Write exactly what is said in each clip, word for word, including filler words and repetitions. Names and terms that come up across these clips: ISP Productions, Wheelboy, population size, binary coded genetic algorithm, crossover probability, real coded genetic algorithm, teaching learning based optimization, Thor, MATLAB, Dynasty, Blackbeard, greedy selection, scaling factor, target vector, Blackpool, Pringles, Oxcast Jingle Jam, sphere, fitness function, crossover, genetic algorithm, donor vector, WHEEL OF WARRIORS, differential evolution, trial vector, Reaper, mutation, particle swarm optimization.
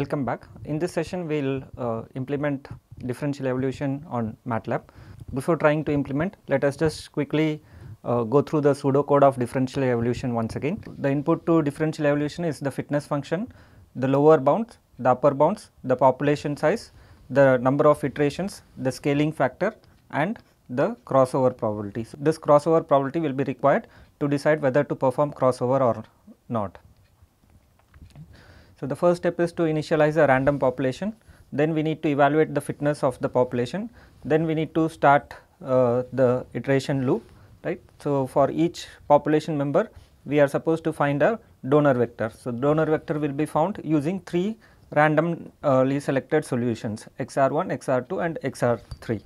Welcome back. In this session we will uh, implement differential evolution on MATLAB. Before trying to implement, let us just quickly uh, go through the pseudocode of differential evolution once again. The input to differential evolution is the fitness function, the lower bounds, the upper bounds, the population size, the number of iterations, the scaling factor and the crossover probability. So, this crossover probability will be required to decide whether to perform crossover or not. So, the first step is to initialize a random population, then we need to evaluate the fitness of the population, then we need to start uh, the iteration loop, right. So, for each population member we are supposed to find a donor vector. So, donor vector will be found using three randomly selected solutions X R one, X R two and X R three,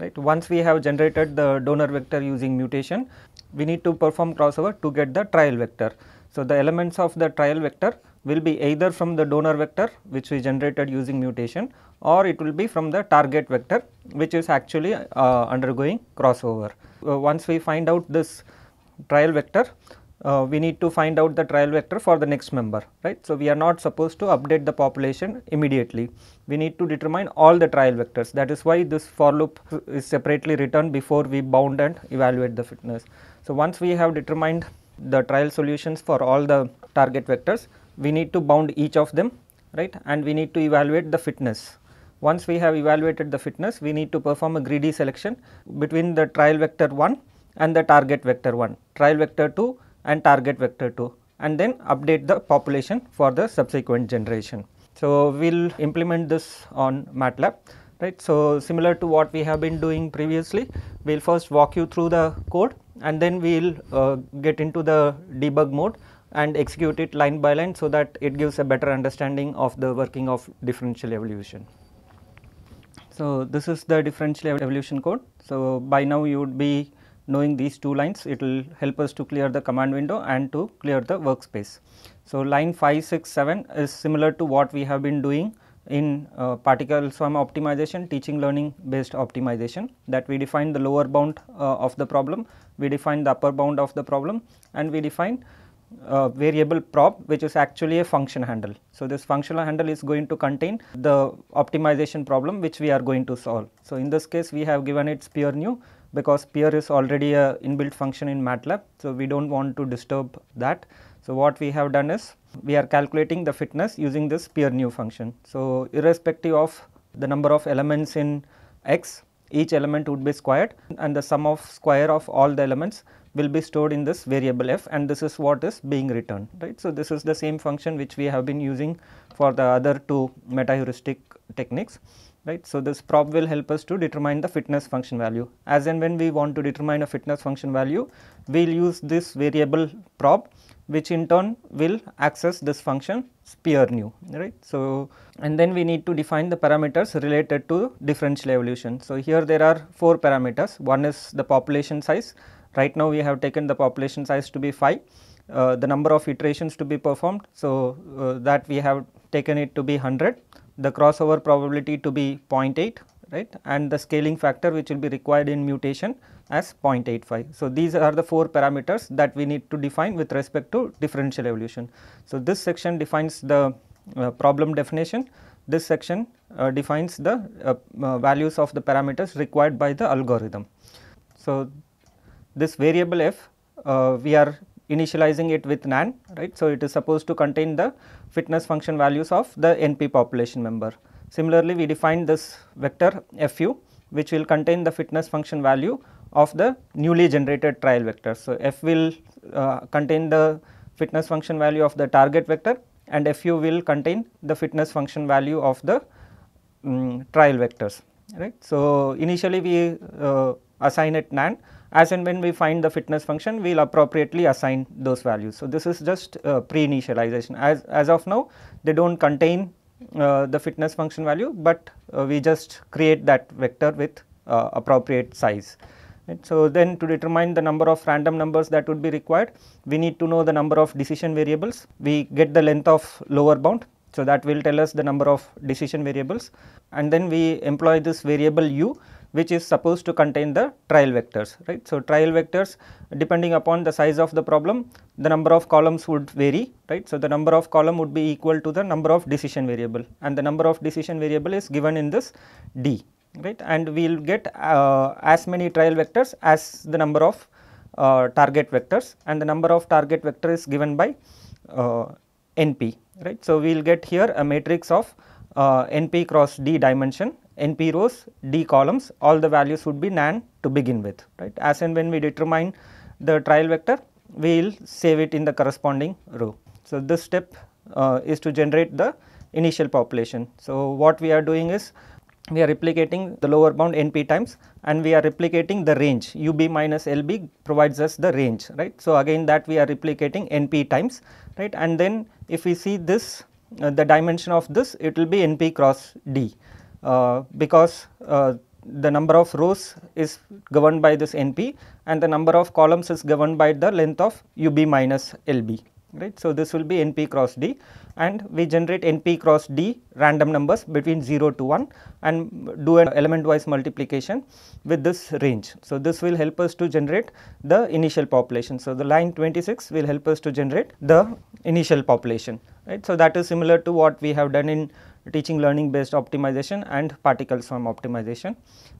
right. Once we have generated the donor vector using mutation, we need to perform crossover to get the trial vector. So, the elements of the trial vector will be either from the donor vector which we generated using mutation, or it will be from the target vector which is actually uh, undergoing crossover. Uh, once we find out this trial vector, uh, we need to find out the trial vector for the next member, right. So, we are not supposed to update the population immediately, we need to determine all the trial vectors. That is why this for loop is separately written before we bound and evaluate the fitness. So, once we have determined the trial solutions for all the target vectors, we need to bound each of them, right, and we need to evaluate the fitness. Once we have evaluated the fitness, we need to perform a greedy selection between the trial vector one and the target vector one, trial vector two and target vector two, and then update the population for the subsequent generation. So, we will implement this on MATLAB, right. So, similar to what we have been doing previously, we will first walk you through the code and then we will uh, get into the debug mode and execute it line by line, so that it gives a better understanding of the working of differential evolution. So, this is the differential evolution code. So, by now you would be knowing these two lines, it will help us to clear the command window and to clear the workspace. So, line five, six, seven is similar to what we have been doing in uh, particle swarm optimization, teaching learning based optimization, that we define the lower bound uh, of the problem, we define the upper bound of the problem, and we define Uh, variable prop which is actually a function handle. So, this functional handle is going to contain the optimization problem which we are going to solve. So, in this case we have given it sphere new, because sphere is already a inbuilt function in MATLAB. So, we do not want to disturb that. So, what we have done is we are calculating the fitness using this sphere new function. So, irrespective of the number of elements in X, each element would be squared and the sum of square of all the elements will be stored in this variable f, and this is what is being returned, right. So, this is the same function which we have been using for the other two meta heuristic techniques, right. So, this prop will help us to determine the fitness function value. As and when we want to determine a fitness function value, we will use this variable prop which in turn will access this function sphere new, right. So, and then we need to define the parameters related to differential evolution. So, here there are four parameters. One is the population size. Right now we have taken the population size to be five, uh, the number of iterations to be performed, so uh, that we have taken it to be one hundred, the crossover probability to be zero point eight, right, and the scaling factor which will be required in mutation as zero point eight five. So, these are the four parameters that we need to define with respect to differential evolution. So, this section defines the uh, problem definition, this section uh, defines the uh, uh, values of the parameters required by the algorithm. So, this variable f, uh, we are initializing it with nan, right. So, it is supposed to contain the fitness function values of the N P population member. Similarly, we define this vector fu which will contain the fitness function value of the newly generated trial vector. So, f will uh, contain the fitness function value of the target vector and fu will contain the fitness function value of the um, trial vectors, right. So, initially we uh, assign it NAND, as and when we find the fitness function we will appropriately assign those values. So, this is just uh, pre-initialization. As, as of now they do not contain uh, the fitness function value, but uh, we just create that vector with uh, appropriate size. Right. So, then to determine the number of random numbers that would be required, we need to know the number of decision variables. We get the length of lower bound. So, that will tell us the number of decision variables, and then we employ this variable u, which is supposed to contain the trial vectors, right. So, trial vectors, depending upon the size of the problem, the number of columns would vary, right. So, the number of column would be equal to the number of decision variable, and the number of decision variable is given in this D. Right, and we will get uh, as many trial vectors as the number of uh, target vectors, and the number of target vector is given by uh, N P, right. So, we will get here a matrix of uh, N P cross D dimension, N P rows, D columns, all the values would be NaN to begin with, right. As and when we determine the trial vector, we will save it in the corresponding row. So, this step uh, is to generate the initial population. So, what we are doing is, we are replicating the lower bound N P times, and we are replicating the range U B minus L B provides us the range, right. So, again that we are replicating N P times, right, and then if we see this uh, the dimension of this, it will be N P cross D uh, because uh, the number of rows is governed by this N P and the number of columns is governed by the length of U B minus L B. Right. So, this will be N P cross D, and we generate N P cross D random numbers between zero to one and do an element wise multiplication with this range. So, this will help us to generate the initial population. So, the line twenty-six will help us to generate the initial population. Right. So, that is similar to what we have done in teaching learning based optimization and particle swarm optimization.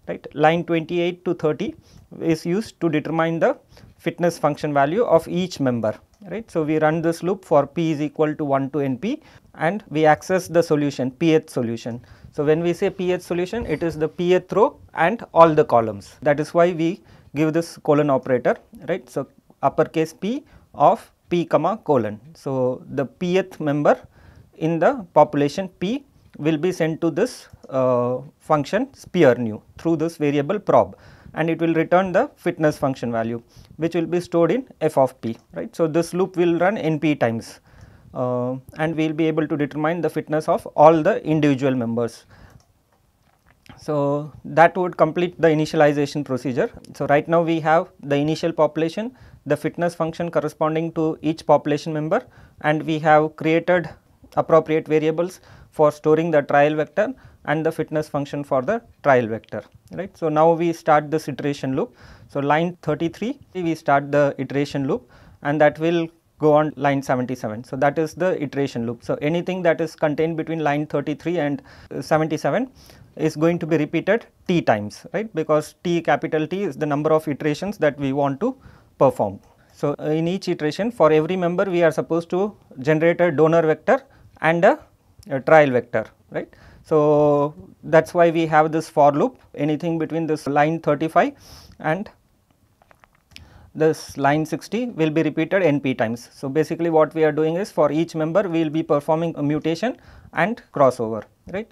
Right. Line twenty-eight to thirty is used to determine the fitness function value of each member. Right. So, we run this loop for p is equal to one to N P, and we access the solution pth solution. So, when we say pth solution, it is the pth row and all the columns. That is why we give this colon operator, right. So, uppercase P of p comma colon. So, the pth member in the population P will be sent to this uh, function sphere nu through this variable prob, and it will return the fitness function value, which will be stored in f of p, right. So, this loop will run N P times uh, and we will be able to determine the fitness of all the individual members. So, that would complete the initialization procedure. So, right now we have the initial population, the fitness function corresponding to each population member, and we have created appropriate variables for storing the trial vector and the fitness function for the trial vector, right. So, now we start this iteration loop. So, line thirty-three we start the iteration loop, and that will go on line seventy-seven. So, that is the iteration loop. So, anything that is contained between line thirty-three and seventy-seven is going to be repeated t times, right, because t capital T is the number of iterations that we want to perform. So, in each iteration for every member we are supposed to generate a donor vector and a, a trial vector, right. So, that is why we have this for loop. Anything between this line thirty-five and this line sixty will be repeated N P times. So, basically what we are doing is, for each member we will be performing a mutation and crossover, right.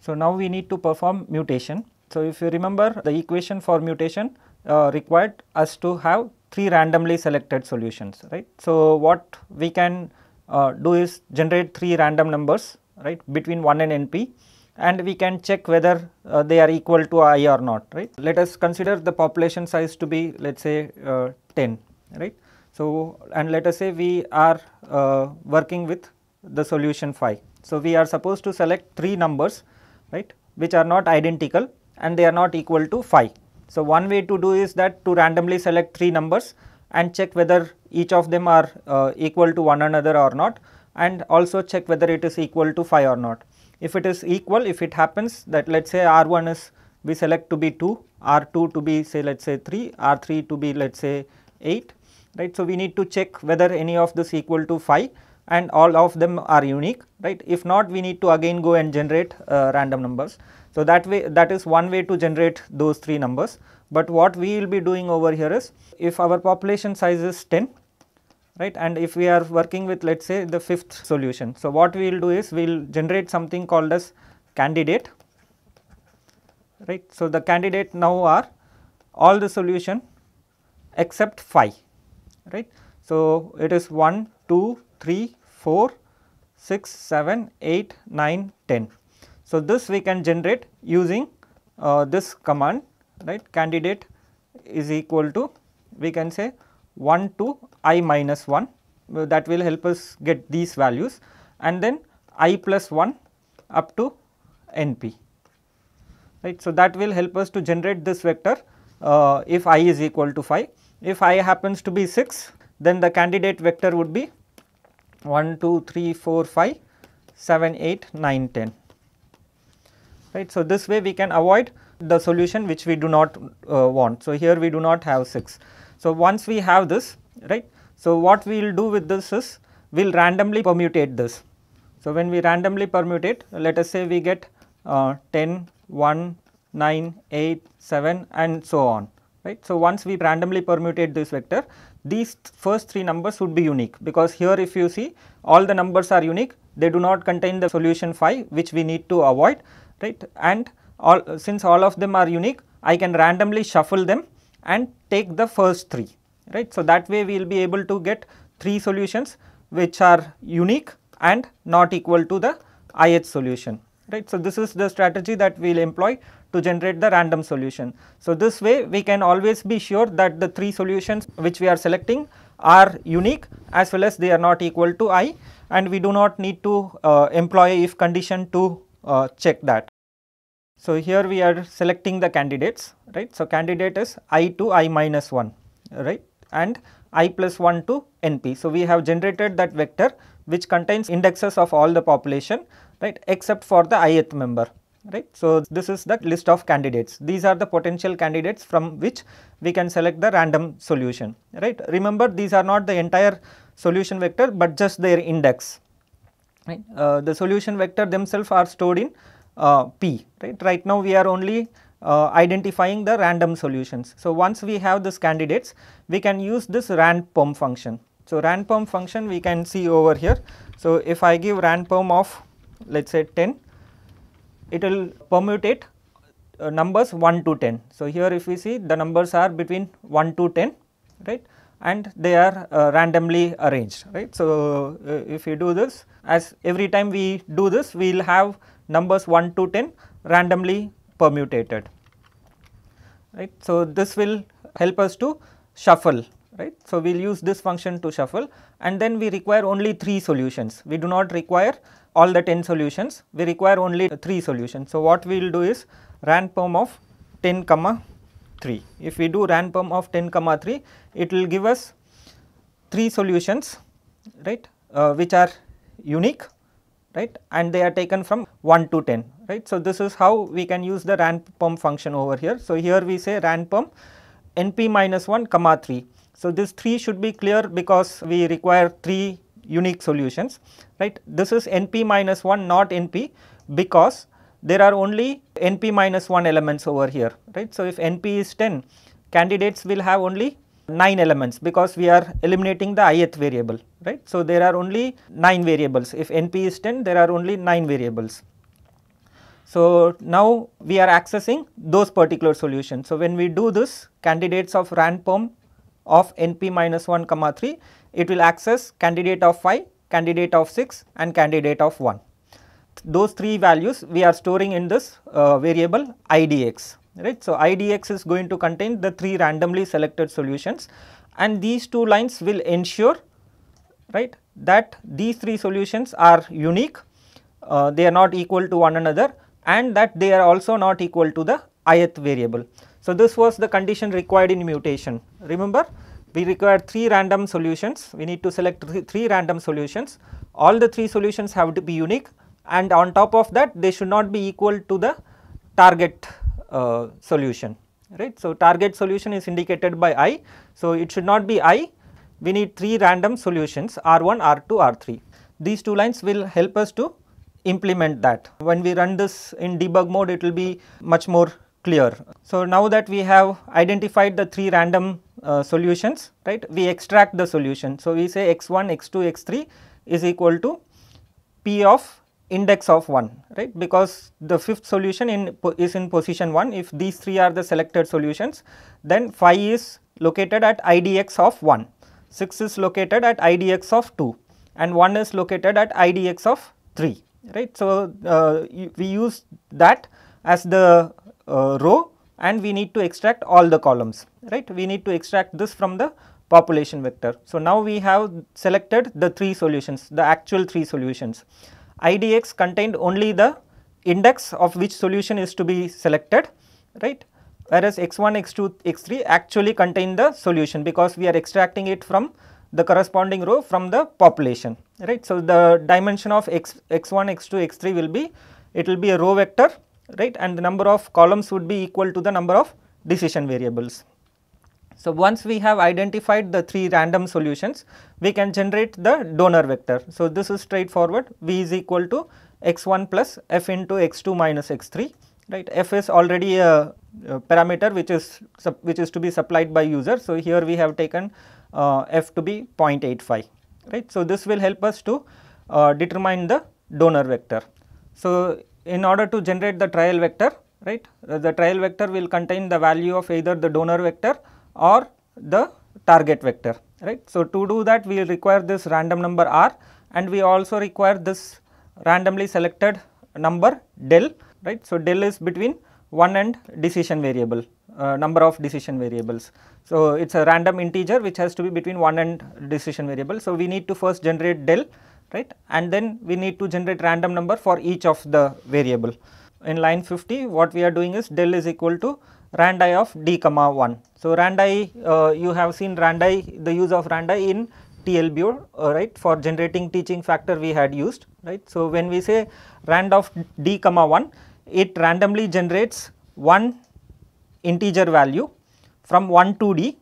So, now we need to perform mutation. So, if you remember, the equation for mutation uh, required us to have three randomly selected solutions, right. So, what we can uh, do is generate three random numbers, right, between one and N P, and we can check whether uh, they are equal to I or not, right. Let us consider the population size to be, let us say uh, ten, right. So, and let us say we are uh, working with the solution phi. So, we are supposed to select three numbers, right, which are not identical and they are not equal to phi. So, one way to do is that to randomly select three numbers and check whether each of them are uh, equal to one another or not, and also check whether it is equal to phi or not. If it is equal, if it happens that, let us say R one is we select to be two, R two to be say let us say three, R three to be let us say eight, right. So, we need to check whether any of this equal to phi and all of them are unique, right. If not, we need to again go and generate uh, random numbers. So, that way, that is one way to generate those three numbers, but what we will be doing over here is, if our population size is ten, right, and if we are working with let us say the fifth solution. So, what we will do is, we will generate something called as candidate. right. So, the candidate now are all the solution except five, right. So, it is one, two, three, four, six, seven, eight, nine, ten. So, this we can generate using uh, this command, right. Candidate is equal to, we can say one to i minus one, that will help us get these values, and then i plus one up to n p, right. So, that will help us to generate this vector uh, if I is equal to five. If I happens to be six, then the candidate vector would be one, two, three, four, five, seven, eight, nine, ten, right. So, this way we can avoid the solution which we do not uh, want. So, here we do not have six. So, once we have this, right. So, what we will do with this is, we will randomly permutate this. So, when we randomly permutate, let us say we get uh, ten, one, nine, eight, seven and so on, right. So, once we randomly permutate this vector, these first three numbers would be unique, because here if you see all the numbers are unique, they do not contain the solution five which we need to avoid, right. And all, since all of them are unique, I can randomly shuffle them and take the first three, right. So, that way we will be able to get three solutions which are unique and not equal to the ith solution, right. So, this is the strategy that we will employ to generate the random solution. So, this way we can always be sure that the three solutions which we are selecting are unique as well as they are not equal to I, and we do not need to uh, employ if condition to uh, check that. So, here we are selecting the candidates, right. So, candidate is i to i minus one, right, and i plus one to n p. So, we have generated that vector which contains indexes of all the population, right, except for the ith member, right. So, this is the list of candidates. These are the potential candidates from which we can select the random solution, right. Remember, these are not the entire solution vector, but just their index, right. Uh, the solution vector themselves are stored in uh, P, right. Right now, we are only uh, identifying the random solutions. So, once we have these candidates, we can use this randpom function. So, randpom function we can see over here. So, if I give randpom of let us say ten, it will permutate uh, numbers one to ten. So, here if we see, the numbers are between one to ten, right, and they are uh, randomly arranged, right. So, uh, if you do this, as every time we do this, we will have numbers one to ten randomly permutated, right. So, this will help us to shuffle, right. So, we will use this function to shuffle, and then we require only three solutions. We do not require all the ten solutions, we require only three solutions. So, what we will do is randpom of ten comma three. If we do randpom of ten comma three, it will give us three solutions, right, uh, which are unique, right, and they are taken from one to ten, right. So, this is how we can use the randpom function over here. So, here we say randpom n p minus one comma three. So, this three should be clear because we require three unique solutions, right. This is n p minus one, not n p, because there are only n p minus one elements over here, right. So, if n p is ten, candidates will have only nine elements because we are eliminating the ith variable, right. So, there are only nine variables. If n p is ten, there are only nine variables. So, now we are accessing those particular solutions. So, when we do this, candidates of randpom of n p minus one comma three, it will access candidate of five, candidate of six and candidate of one. Those three values we are storing in this uh, variable idx, right. So, idx is going to contain the three randomly selected solutions, and these two lines will ensure, right, that these three solutions are unique, uh, they are not equal to one another, and that they are also not equal to the ith variable. So, this was the condition required in mutation. Remember, we require three random solutions, we need to select three random solutions, all the three solutions have to be unique, and on top of that they should not be equal to the target uh, solution, right. So, target solution is indicated by I, so it should not be I, we need three random solutions r one, r two, r three. These two lines will help us to implement that. When we run this in debug mode, it will be much more clear. So, now that we have identified the three random uh, solutions, right, we extract the solution. So, we say x one, x two, x three is equal to p of index of one, right, because the fifth solution in is in position one. If these three are the selected solutions, then phi is located at idx of one, six is located at idx of two, and one is located at idx of three, right. So, uh, we use that as the uh, row, and we need to extract all the columns, right. We need to extract this from the population vector. So, now we have selected the three solutions, the actual three solutions. I D X contained only the index of which solution is to be selected, right, whereas x one, x two, x three actually contain the solution because we are extracting it from the corresponding row from the population, right. So, the dimension of x, x one, x two, x three will be, it will be a row vector, right, and the number of columns would be equal to the number of decision variables. So, once we have identified the three random solutions, we can generate the donor vector. So, this is straightforward, v is equal to x one plus f into x two minus x three, right. F is already a, a parameter which is which is to be supplied by user. So, here we have taken uh, f to be zero point eight five, right. So, this will help us to uh, determine the donor vector. So, in order to generate the trial vector, right, the trial vector will contain the value of either the donor vector or the target vector, right. So, to do that we will require this random number r, and we also require this randomly selected number del, right. So, del is between one and decision variable, uh, number of decision variables. So, it is a random integer which has to be between one and decision variable. So, we need to first generate del, right, and then we need to generate random number for each of the variable. In line fifty, what we are doing is del is equal to rand I of d comma one. So, rand I, uh, you have seen rand I, the use of rand I in T L B O, uh, right, for generating teaching factor we had used, right. So, when we say rand of d comma one, it randomly generates one integer value from one to d,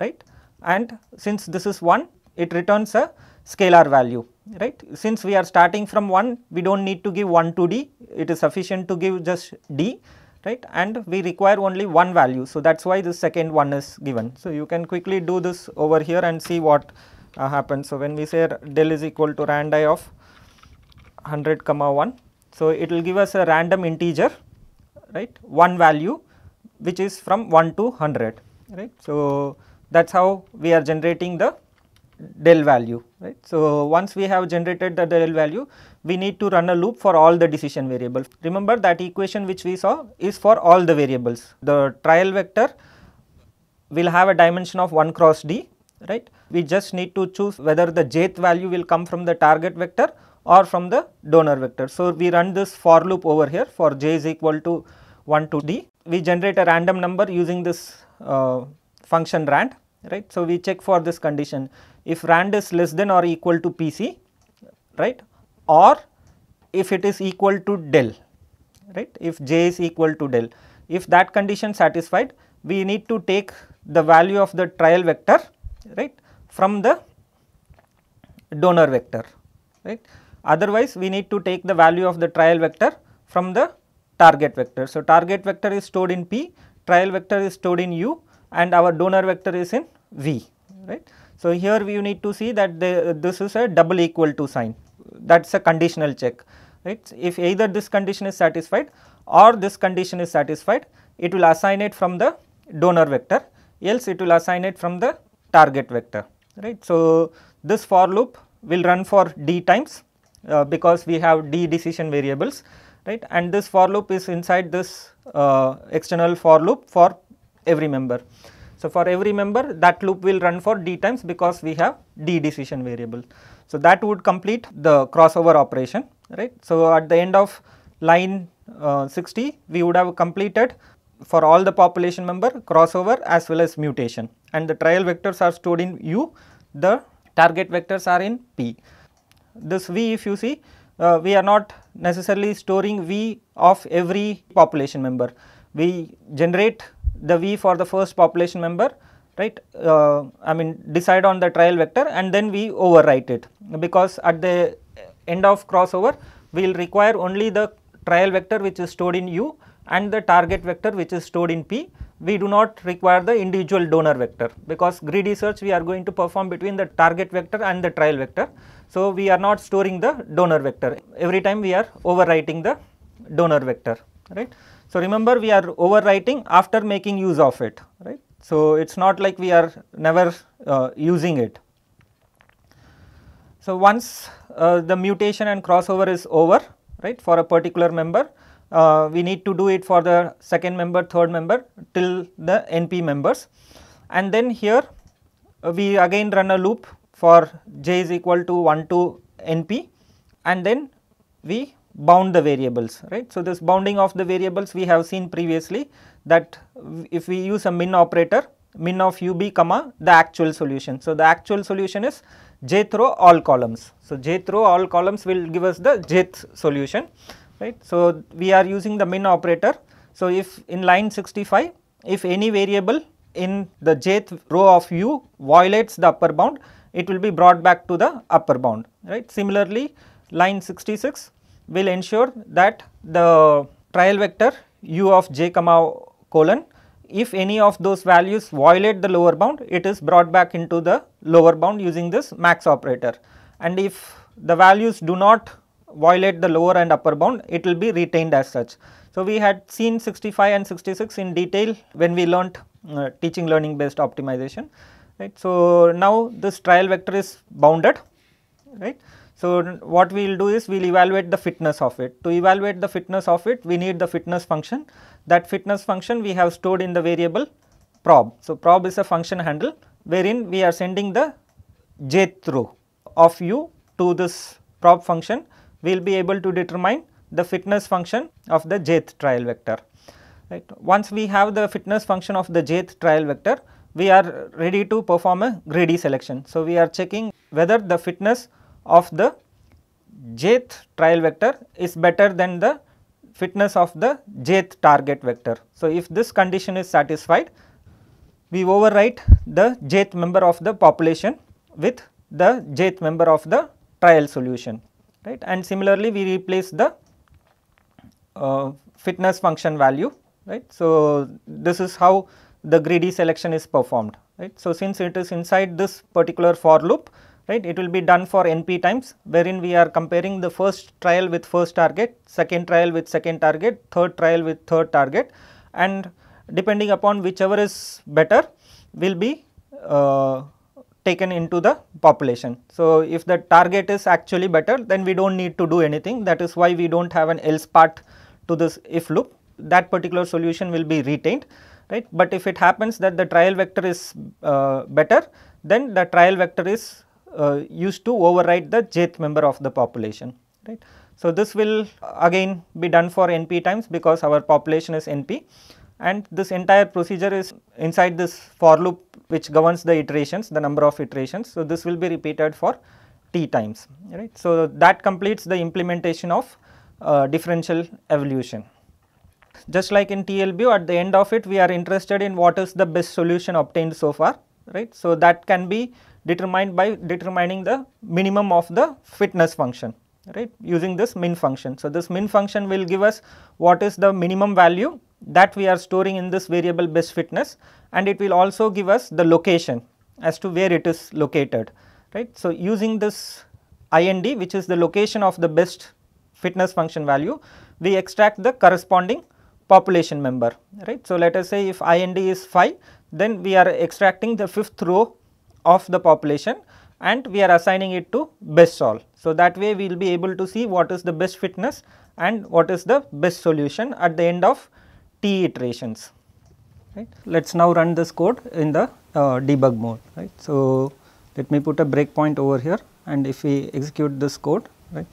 right, and since this is one, it returns a scalar value, right. Since we are starting from one, we do not need to give one to d, it is sufficient to give just d, right, and we require only one value. So, that is why the second one is given. So, you can quickly do this over here and see what uh, happens. So, when we say del is equal to rand I of one hundred comma one, so it will give us a random integer, right, one value which is from one to one hundred, right. So, that is how we are generating the del value, right. So, once we have generated the del value, we need to run a loop for all the decision variables. Remember that equation which we saw is for all the variables. The trial vector will have a dimension of one cross d, right. We just need to choose whether the jth value will come from the target vector or from the donor vector. So, we run this for loop over here for j is equal to one to d. We generate a random number using this uh, function rand, right. So, we check for this condition. If rand is less than or equal to P C, right, or if it is equal to del, right, if j is equal to del. If that condition satisfied, we need to take the value of the trial vector, right, from the donor vector, right. Otherwise, we need to take the value of the trial vector from the target vector. So, target vector is stored in P, trial vector is stored in U, and our donor vector is in V, right. So, here we need to see that the, this is a double equal to sign, that is a conditional check, right. If either this condition is satisfied or this condition is satisfied, it will assign it from the donor vector, else it will assign it from the target vector, right. So, this for loop will run for d times uh, because we have d decision variables, right, and this for loop is inside this uh, external for loop for every member. So, for every member that loop will run for d times because we have d decision variable. So, that would complete the crossover operation, right. So, at the end of line uh, sixty, we would have completed for all the population member crossover as well as mutation, and the trial vectors are stored in U, the target vectors are in P. This V, if you see, uh, we are not necessarily storing V of every population member. We generate the V for the first population member, right, uh, I mean decide on the trial vector, and then we overwrite it, because at the end of crossover we will require only the trial vector which is stored in U and the target vector which is stored in P, we do not require the individual donor vector, because greedy search we are going to perform between the target vector and the trial vector. So, we are not storing the donor vector, every time we are overwriting the donor vector, right. So, remember we are overwriting after making use of it, right. So, it is not like we are never uh, using it. So, once uh, the mutation and crossover is over, right, for a particular member, Uh, we need to do it for the second member, third member till the N P members, and then here uh, we again run a loop for j is equal to one to N P, and then we bound the variables, right. So, this bounding of the variables we have seen previously, that if we use a min operator, min of U B comma the actual solution. So, the actual solution is j through all columns. So, j through all columns will give us the jth solution. Right. So, we are using the min operator. So, if in line sixty-five, if any variable in the jth row of U violates the upper bound, it will be brought back to the upper bound, right. Similarly, line sixty-six will ensure that the trial vector U of j comma colon, if any of those values violate the lower bound, it is brought back into the lower bound using this max operator, and if the values do not violate the lower and upper bound, it will be retained as such. So, we had seen sixty-five and sixty-six in detail when we learnt uh, teaching learning based optimization, right. So, now this trial vector is bounded, right. So, what we will do is we will evaluate the fitness of it. To evaluate the fitness of it, we need the fitness function. That fitness function we have stored in the variable prob. So, prob is a function handle wherein we are sending the jth row of U to this prob function. We will be able to determine the fitness function of the jth trial vector, right. Once we have the fitness function of the jth trial vector, we are ready to perform a greedy selection. So, we are checking whether the fitness of the jth trial vector is better than the fitness of the jth target vector. So, if this condition is satisfied, we overwrite the jth member of the population with the jth member of the trial solution. Right, and similarly we replace the uh, fitness function value, right. So, this is how the greedy selection is performed, right. So, since it is inside this particular for loop, right, it will be done for N P times, wherein we are comparing the first trial with first target, second trial with second target, third trial with third target, and depending upon whichever is better will be uh, taken into the population. So, if the target is actually better, then we do not need to do anything. That is why we do not have an else part to this if loop. That particular solution will be retained, right. But if it happens that the trial vector is uh, better, then the trial vector is uh, used to override the jth member of the population, right. So, this will again be done for N P times because our population is N P. And this entire procedure is inside this for loop which governs the iterations, the number of iterations. So, this will be repeated for t times, right. So, that completes the implementation of uh, differential evolution. Just like in T L B O, at the end of it we are interested in what is the best solution obtained so far, right. So, that can be determined by determining the minimum of the fitness function, right, using this min function. So, this min function will give us what is the minimum value that we are storing in this variable best fitness, and it will also give us the location as to where it is located, right. So, using this I N D, which is the location of the best fitness function value, we extract the corresponding population member, right. So, let us say if I N D is five, then we are extracting the fifth row of the population and we are assigning it to best solve. So, that way we will be able to see what is the best fitness and what is the best solution at the end of T iterations, right. Let us now run this code in the uh, debug mode, right. So, let me put a breakpoint over here, and if we execute this code, right.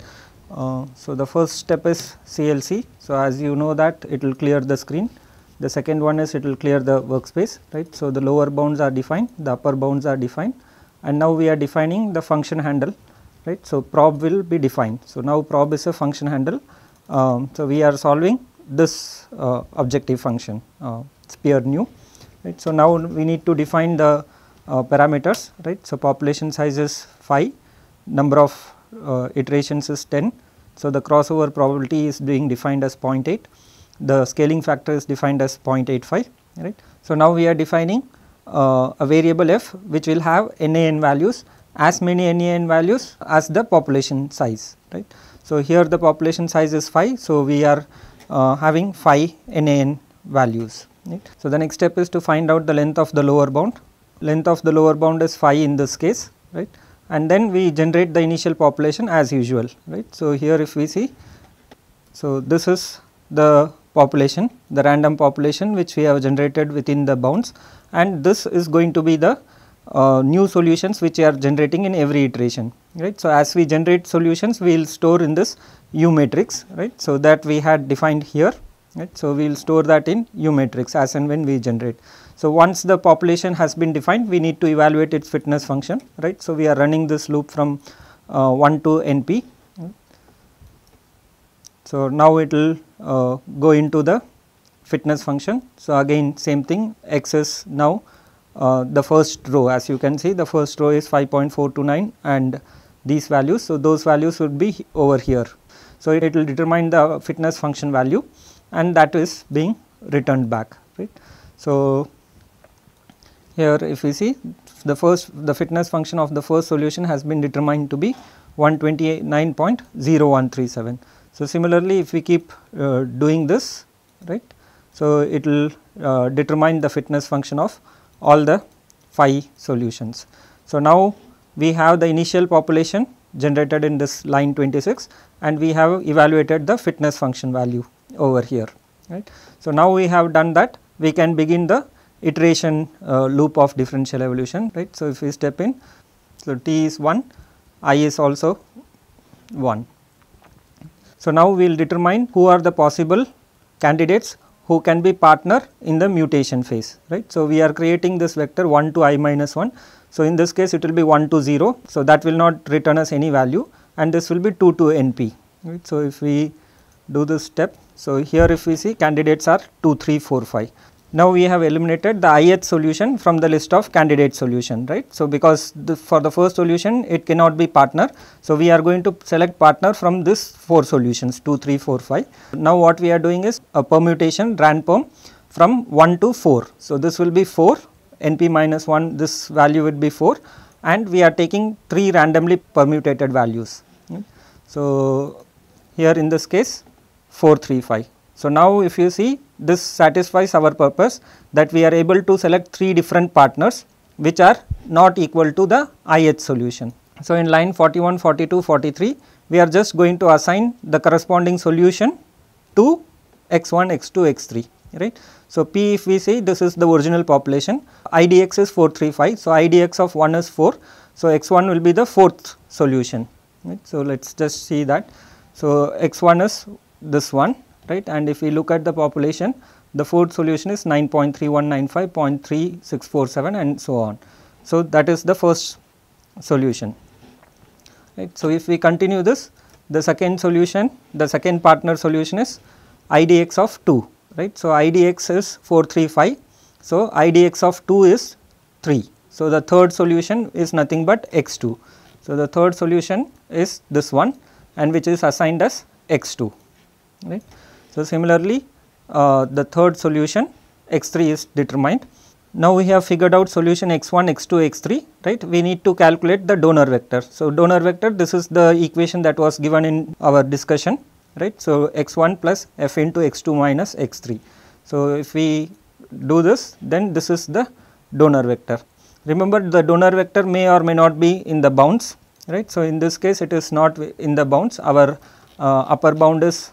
Uh, so, the first step is C L C. So, as you know that it will clear the screen. The second one is it will clear the workspace, right. So, the lower bounds are defined, the upper bounds are defined, and now we are defining the function handle, right. So, prob will be defined. So, now prob is a function handle. Um, so, we are solving this uh, objective function uh, sphere new, right. So, now we need to define the uh, parameters, right. So, population size is five, number of uh, iterations is ten. So, the crossover probability is being defined as zero point eight, the scaling factor is defined as zero point eight five, right. So now we are defining uh, a variable f which will have N A N values, as many N A N values as the population size, right. So here the population size is five, so we are uh, having five N A N values, right. So the next step is to find out the length of the lower bound. Length of the lower bound is five in this case, right, and then we generate the initial population as usual, right. So here if we see, so this is the population, the random population which we have generated within the bounds, and this is going to be the uh, new solutions which we are generating in every iteration, right. So as we generate solutions, we will store in this U matrix, right. So that we had defined here, right. So we will store that in U matrix as and when we generate. So once the population has been defined, we need to evaluate its fitness function, right. So we are running this loop from uh, one to N P. So now it will uh, go into the fitness function. So again same thing, x is now uh, the first row, as you can see the first row is five point four two nine and these values, so those values would be over here. So it will determine the fitness function value and that is being returned back, right. So here if we see the first, the fitness function of the first solution has been determined to be one twenty-nine point zero one three seven. So similarly if we keep uh, doing this, right, so it will uh, determine the fitness function of all the five solutions. So now we have the initial population generated in this line twenty-six and we have evaluated the fitness function value over here, right. So now we have done that, we can begin the iteration uh, loop of differential evolution, right. So if we step in, so t is one, I is also one. So now we will determine who are the possible candidates who can be partner in the mutation phase, right. So we are creating this vector one to I minus one. So in this case it will be one to zero. So that will not return us any value and this will be two to N P, right. So if we do this step, so here if we see candidates are two, three, four, five. Now we have eliminated the ith solution from the list of candidate solution, right. So because the, for the first solution it cannot be partner, so we are going to select partner from this four solutions two, three, four, five. Now what we are doing is a permutation rand perm from one to four. So this will be four, N P minus one, this value would be four and we are taking three randomly permutated values. Right. So here in this case four, three, five. So now if you see, this satisfies our purpose that we are able to select three different partners which are not equal to the ith solution. So in line forty-one, forty-two, forty-three we are just going to assign the corresponding solution to x one, x two, x three, right. So P if we see, this is the original population, I D X is four, three, five, so I D X of one is four, so x one will be the fourth solution, right. So let us just see that, so x one is this one, right, and if we look at the population, the fourth solution is nine point three one nine five, zero point three six four seven and so on. So that is the first solution, right. So if we continue this, the second solution, the second partner solution is I D X of two, right. So I D X is four, three, five, so I D X of two is three. So the third solution is nothing but x two. So the third solution is this one and which is assigned as x two, right. So similarly uh, the third solution x three is determined. Now we have figured out solution x one, x two, x three, right. We need to calculate the donor vector. So donor vector, this is the equation that was given in our discussion, right. So x one plus f into x two minus x three. So if we do this, then this is the donor vector. Remember the donor vector may or may not be in the bounds, right. So in this case it is not in the bounds, our uh, upper bound is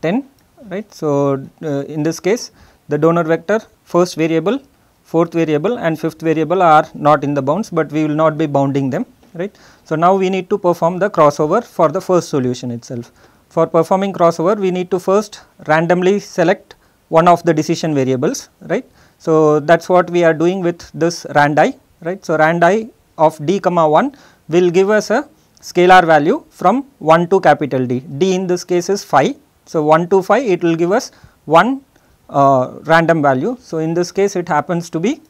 ten, right. So uh, in this case the donor vector, first variable, fourth variable and fifth variable are not in the bounds, but we will not be bounding them, right. So now we need to perform the crossover for the first solution itself. For performing crossover, we need to first randomly select one of the decision variables, right. So that is what we are doing with this rand I, right. So rand I of d comma one will give us a scalar value from one to capital D, D in this case is five. So one to five, it will give us one uh, random value. So in this case it happens to be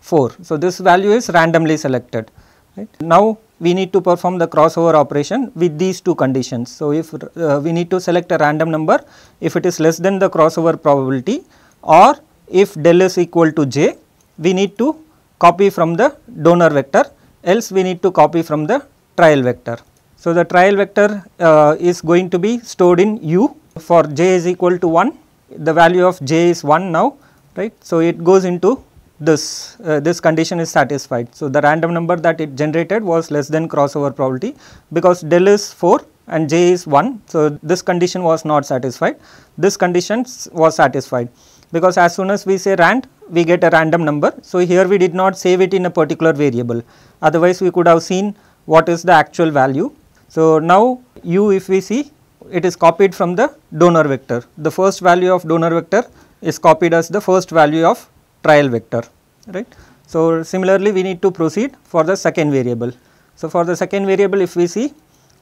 four. So this value is randomly selected, right. Now we need to perform the crossover operation with these two conditions. So if uh, we need to select a random number if it is less than the crossover probability or if del is equal to j, we need to copy from the donor vector, else we need to copy from the trial vector. So, the trial vector uh, is going to be stored in U. For j is equal to one, the value of j is one now, right. So, it goes into this, uh, this condition is satisfied. So, the random number that it generated was less than crossover probability, because del is four and j is one. So, this condition was not satisfied, this condition was satisfied, because as soon as we say rand, we get a random number. So, here we did not save it in a particular variable, otherwise we could have seen what is the actual value. So, now u, if we see, it is copied from the donor vector. The first value of donor vector is copied as the first value of trial vector, right. So, similarly we need to proceed for the second variable. So, for the second variable, if we see,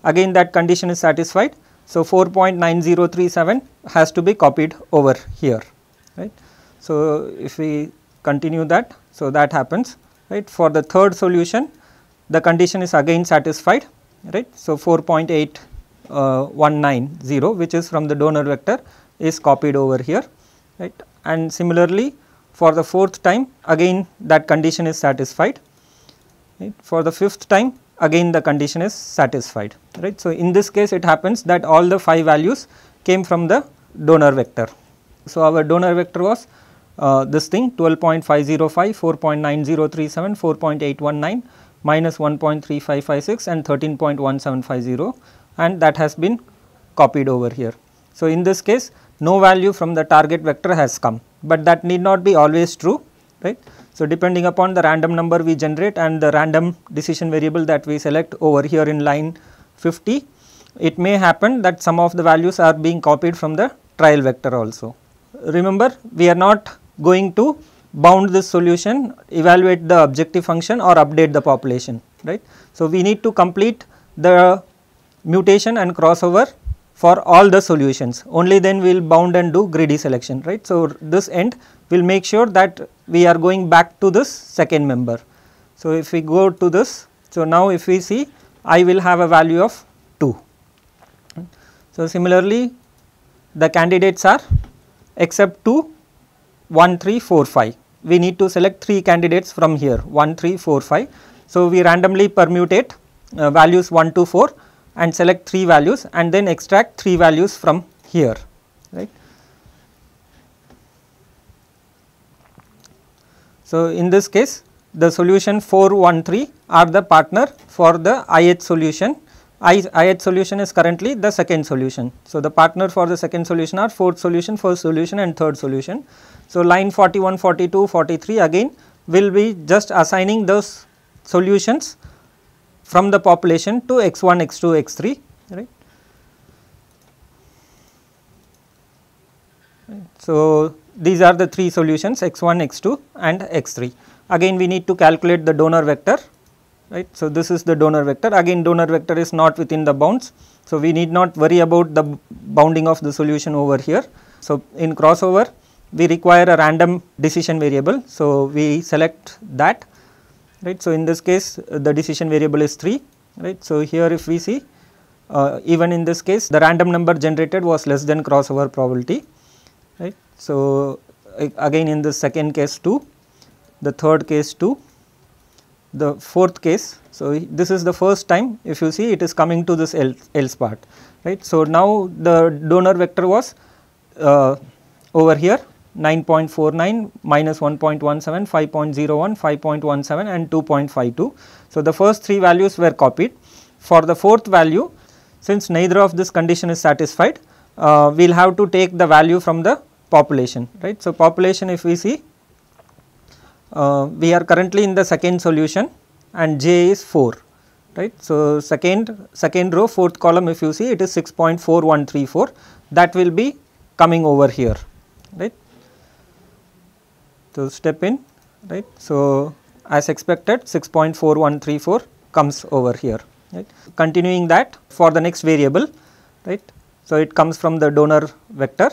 again that condition is satisfied. So, four point nine zero three seven has to be copied over here, right. So, if we continue that, so that happens, right. For the third solution, the condition is again satisfied, right. So, four point eight one nine zero, which is from the donor vector, is copied over here, right. And similarly, for the fourth time, again that condition is satisfied, right. For the fifth time, again the condition is satisfied, right. So, in this case it happens that all the five values came from the donor vector. So, our donor vector was uh, this thing twelve point five zero five, four point nine zero three seven, four point eight one nine, minus one point three five five six and thirteen point one seven five zero, and that has been copied over here. So, in this case no value from the target vector has come, but that need not be always true, right. So, depending upon the random number we generate and the random decision variable that we select over here in line fifty, it may happen that some of the values are being copied from the trial vector also. Remember, we are not going to bound this solution, evaluate the objective function or update the population, right. So, we need to complete the mutation and crossover for all the solutions, only then we will bound and do greedy selection, right. So, this end will make sure that we are going back to this second member. So, if we go to this, so now if we see, I will have a value of two. So, similarly the candidates are except two, one, three, four, five. We need to select three candidates from here one, three, four, five. So, we randomly permutate uh, values one to four and select three values and then extract three values from here, right. So, in this case the solution four, one, three are the partner for the ith solution. I, ith solution is currently the second solution. So, the partner for the second solution are fourth solution, first solution and third solution. So, line forty-one, forty-two, forty-three again will be just assigning those solutions from the population to x one, x two, x three, right. So, these are the three solutions x one, x two and x three. Again we need to calculate the donor vector, right. So, this is the donor vector, again donor vector is not within the bounds. So, we need not worry about the bounding of the solution over here. So, in crossover we require a random decision variable. So, we select that. Right. So, in this case uh, the decision variable is three, right. So, here if we see uh, even in this case the random number generated was less than crossover probability, right. So, again in the second case two, the third case two, the fourth case. So, this is the first time if you see it is coming to this else, else part, right. So, now the donor vector was uh, over here nine point four nine, minus one point one seven, five point zero one, five point one seven and two point five two. So, the first three values were copied. For the fourth value, since neither of this condition is satisfied, uh, we will have to take the value from the population, right. So, population if we see, uh, we are currently in the second solution and j is four, right. So, second, second row fourth column if you see, it is six point four one three four, that will be coming over here, right. So, step in, right. So, as expected six point four one three four comes over here, right. Continuing that for the next variable, right. So, it comes from the donor vector,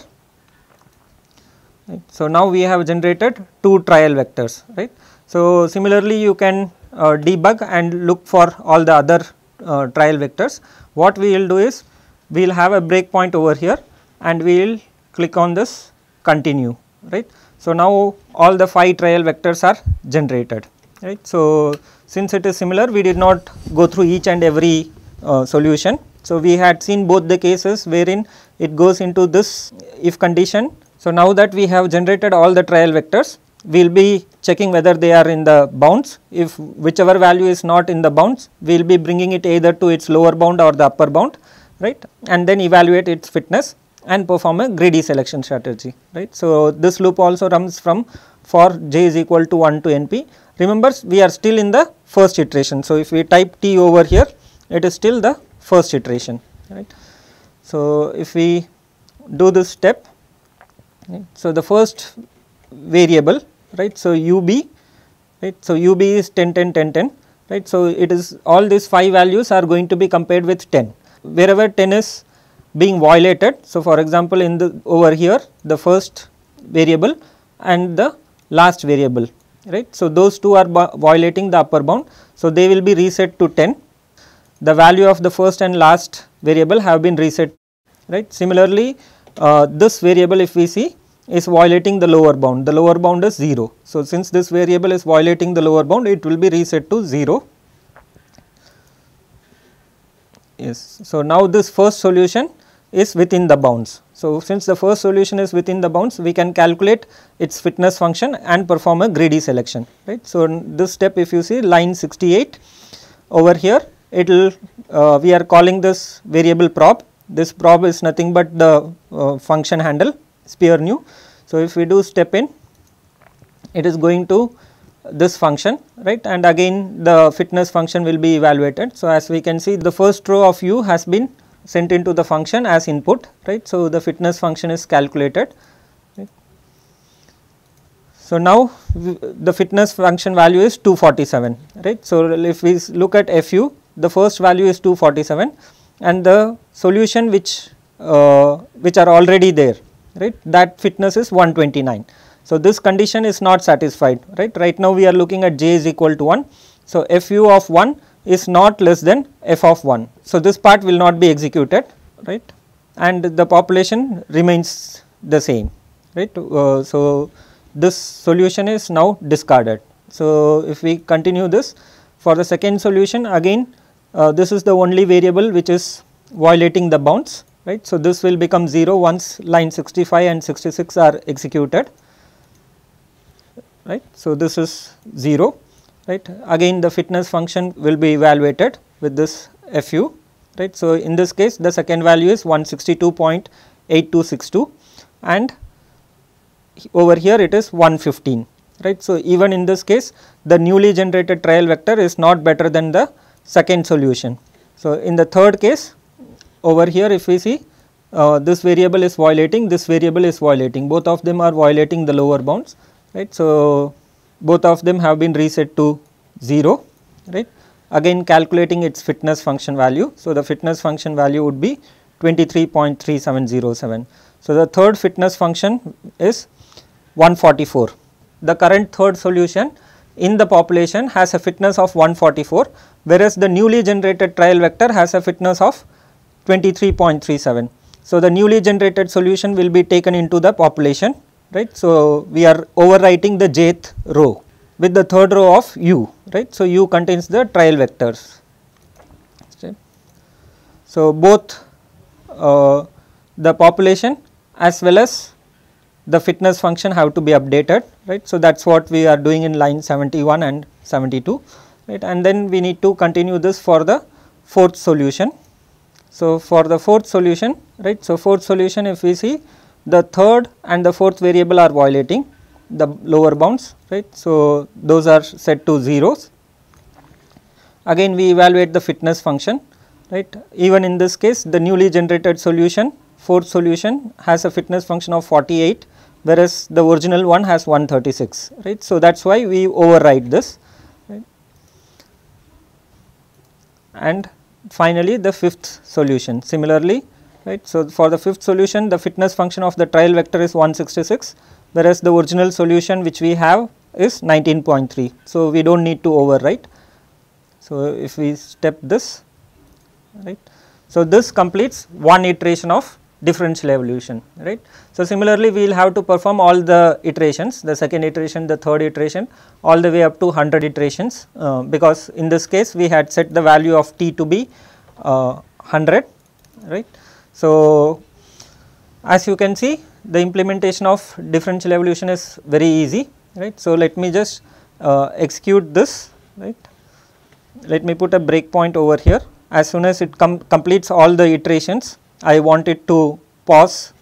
right. So, now we have generated two trial vectors, right. So, similarly you can uh, debug and look for all the other uh, trial vectors. What we will do is, we will have a breakpoint over here and we will click on this continue, right. So now all the five trial vectors are generated, right. So since it is similar, we did not go through each and every uh, solution. So we had seen both the cases wherein it goes into this if condition. So now that we have generated all the trial vectors, we will be checking whether they are in the bounds. If whichever value is not in the bounds, we will be bringing it either to its lower bound or the upper bound, right, and then evaluate its fitness and perform a greedy selection strategy, right. So this loop also runs from for j is equal to one to np. Remember, we are still in the first iteration. So if we type t over here, it is still the first iteration, right. So if we do this step, right, so the first variable, right, so ub, right, so ub is ten ten ten ten, right. So it is all these five values are going to be compared with ten, wherever ten is being violated. So for example, in the over here the first variable and the last variable, right. So those two are violating the upper bound, so they will be reset to ten. The value of the first and last variable have been reset, right. Similarly, uh, this variable, if we see, is violating the lower bound. The lower bound is zero. So since this variable is violating the lower bound, it will be reset to zero. Yes. So now this first solution is within the bounds. So since the first solution is within the bounds, we can calculate its fitness function and perform a greedy selection, right. So this step, if you see line sixty-eight over here, it will uh, we are calling this variable prob. This prob is nothing but the uh, function handle sphere new. So if we do step in, it is going to this function, right, and again the fitness function will be evaluated. So as we can see, the first row of u has been sent into the function as input, right. So the fitness function is calculated, right. So now the fitness function value is two forty-seven, right. So if we look at fu, the first value is two forty-seven and the solution which uh, which are already there, right, that fitness is one twenty-nine. So this condition is not satisfied, right. Right now we are looking at j is equal to one. So fu of one is not less than f of one. So this part will not be executed, right, and the population remains the same, right. Uh, so this solution is now discarded. So if we continue this for the second solution, again uh, this is the only variable which is violating the bounds, right. So this will become zero once line sixty-five and sixty-six are executed, right. So this is zero, right. Again the fitness function will be evaluated with this fu, right. So in this case the second value is one sixty-two point eight two six two and over here it is one fifteen, right. So even in this case the newly generated trial vector is not better than the second solution. So in the third case, over here if we see, uh, this variable is violating, this variable is violating, both of them are violating the lower bounds, right. So both of them have been reset to zero, right, again calculating its fitness function value. So the fitness function value would be twenty-three point three seven zero seven. So the third fitness function is one forty-four. The current third solution in the population has a fitness of one forty-four, whereas the newly generated trial vector has a fitness of twenty-three point three seven. So the newly generated solution will be taken into the population, right. So we are overwriting the jth row with the third row of u, right. So u contains the trial vectors. So both uh, the population as well as the fitness function have to be updated, right. So that is what we are doing in line seventy-one and seventy-two, right, and then we need to continue this for the fourth solution. So for the fourth solution, right, so fourth solution, if we see, the third and the fourth variable are violating the lower bounds, right. So those are set to zeros. Again we evaluate the fitness function, right. Even in this case the newly generated solution, fourth solution, has a fitness function of forty-eight, whereas the original one has one thirty-six, right. So that is why we override this, right. And finally the fifth solution similarly, right. So for the fifth solution the fitness function of the trial vector is one sixty-six, whereas the original solution which we have is nineteen point three. So we do not need to overwrite. So if we step this, right. So this completes one iteration of differential evolution, right. So, similarly, we will have to perform all the iterations, the second iteration, the third iteration, all the way up to one hundred iterations, uh, because in this case we had set the value of t to be uh, one hundred, right. So, as you can see, the implementation of differential evolution is very easy, right. So, let me just uh, execute this, right. Let me put a breakpoint over here. As soon as it com completes all the iterations, I want it to pause.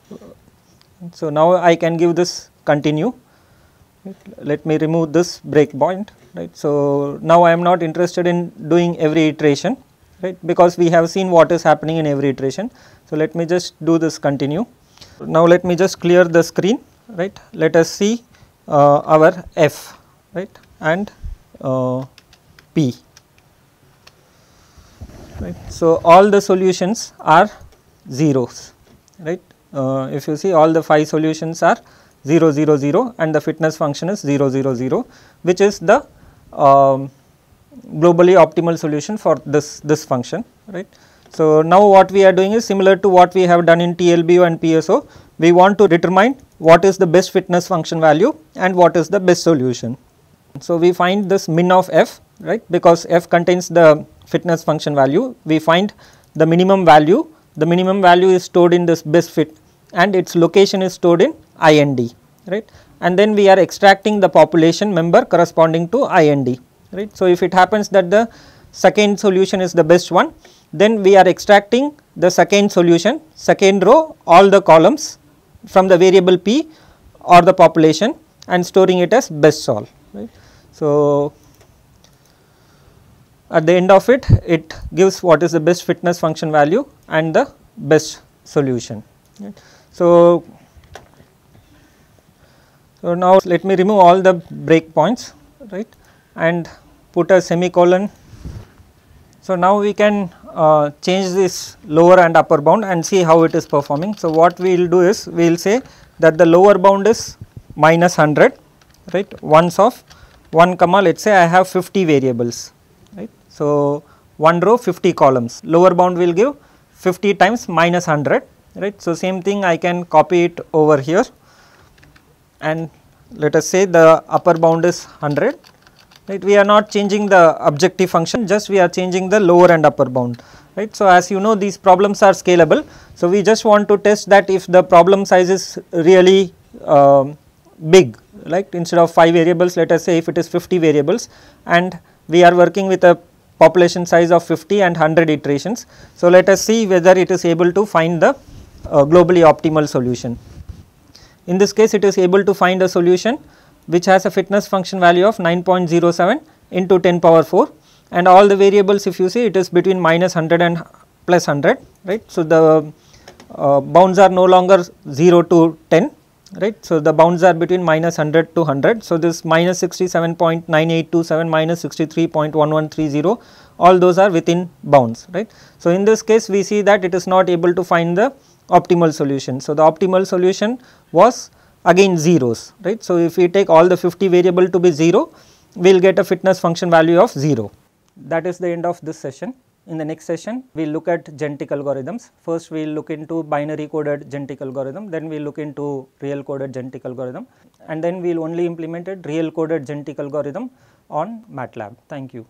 So, now I can give this continue. Let me remove this breakpoint, right. So, now I am not interested in doing every iteration, right, because we have seen what is happening in every iteration. So, let me just do this continue. Now, let me just clear the screen, right. Let us see uh, our f, right, and uh, p. Right. So, all the solutions are zeros, right. Uh, if you see, all the five solutions are zero zero zero and the fitness function is zero zero zero, which is the um, globally optimal solution for this this function, right. So, now what we are doing is similar to what we have done in T L B O and P S O. We want to determine what is the best fitness function value and what is the best solution. So, we find this min of f, right, because f contains the fitness function value. We find the minimum value. The minimum value is stored in this best fit and its location is stored in I N D, right, and then we are extracting the population member corresponding to I N D, right. So, if it happens that the second solution is the best one, then we are extracting the second solution, second row, all the columns from the variable p or the population and storing it as best sol, right. So, at the end of it, it gives what is the best fitness function value and the best solution, right. So, so now let me remove all the breakpoints, right, and put a semicolon. So, now we can uh, change this lower and upper bound and see how it is performing. So, what we will do is we will say that the lower bound is minus one hundred, right, ones of one comma, let us say I have fifty variables. So, one row fifty columns, lower bound will give fifty times minus one hundred, right. So, same thing I can copy it over here and let us say the upper bound is one hundred, right. We are not changing the objective function, just we are changing the lower and upper bound, right. So, as you know, these problems are scalable. So, we just want to test that if the problem size is really uh, big, like instead of five variables, let us say if it is fifty variables and we are working with a population size of fifty and one hundred iterations. So, let us see whether it is able to find the uh, globally optimal solution. In this case, it is able to find a solution which has a fitness function value of nine point zero seven into ten power four and all the variables, if you see, it is between minus one hundred and plus one hundred, right. So, the uh, bounds are no longer zero to ten, right. So, the bounds are between minus one hundred to one hundred. So, this minus sixty-seven point nine eight two seven, minus sixty-three point one one three zero, all those are within bounds, right. So, in this case we see that it is not able to find the optimal solution. So, the optimal solution was again zeros, right. So, if we take all the fifty variable to be zero, we will get a fitness function value of zero. That is the end of this session. In the next session, we will look at genetic algorithms. First, we will look into binary coded genetic algorithm, then we will look into real coded genetic algorithm, and then we will only implement a real coded genetic algorithm on MATLAB. Thank you.